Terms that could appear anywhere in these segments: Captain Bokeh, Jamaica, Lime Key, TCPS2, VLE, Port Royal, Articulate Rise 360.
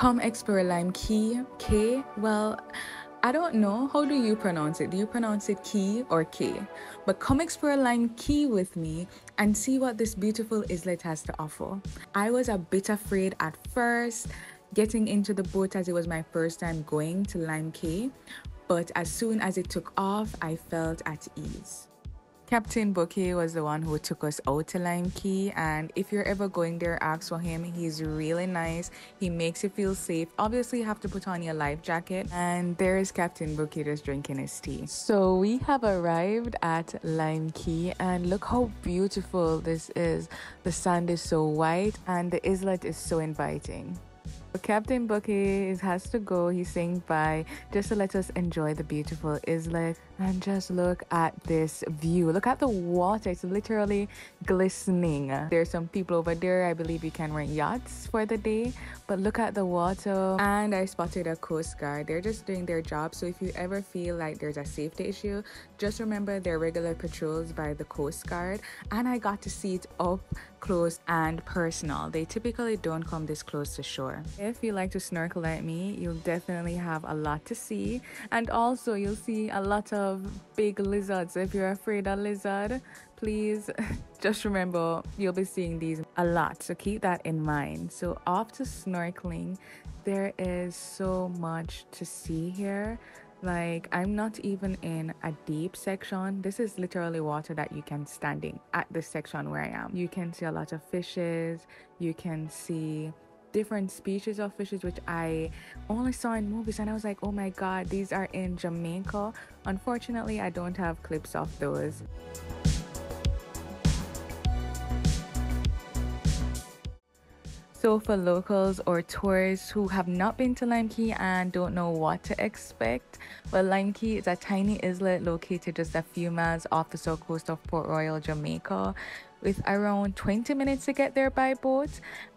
Come explore Lime Key. K? Well, I don't know. How do you pronounce it? Do you pronounce it Key or K? But come explore Lime Key with me and see what this beautiful islet has to offer. I was a bit afraid at first getting into the boat as it was my first time going to Lime Key, but as soon as it took off, I felt at ease. Captain Bokeh was the one who took us out to Lime Key, and if you're ever going there, ask for him. He's really nice. He makes you feel safe. Obviously, you have to put on your life jacket. And there is Captain Bokeh just drinking his tea. So we have arrived at Lime Key, and look how beautiful this is. The sand is so white and the islet is so inviting. Captain Bokeh has to go. He's saying bye just to let us enjoy the beautiful islet, and just look at this view. Look at the water. It's literally glistening. There's some people over there. I believe you can rent yachts for the day, but look at the water. And I spotted a Coast Guard. They're just doing their job. So if you ever feel like there's a safety issue, just remember their regular patrols by the Coast Guard. And I got to see it up close and personal. They typically don't come this close to shore. If you like to snorkel like me, you'll definitely have a lot to see, and also you'll see a lot of big lizards. If you're afraid of lizard, please just remember you'll be seeing these a lot, so keep that in mind. So off to snorkeling. There is so much to see here. Like, I'm not even in a deep section. This is literally water that you can stand in. At this section where I am, you can see a lot of fishes. You can see different species of fishes, which I only saw in movies, and I was like, oh my god, these are in Jamaica. Unfortunately, I don't have clips of those. So for locals or tourists who have not been to Lime Key and don't know what to expect, well, Lime Key is a tiny islet located just a few miles off the south coast of Port Royal, Jamaica, with around 20 minutes to get there by boat,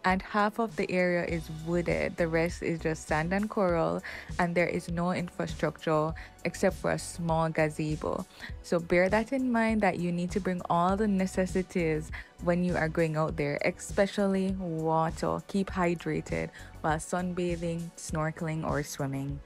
and half of the area is wooded. The rest is just sand and coral, and there is no infrastructure except for a small gazebo. So bear that in mind, that you need to bring all the necessities when you are going out there, especially water. Keep hydrated while sunbathing, snorkeling, or swimming.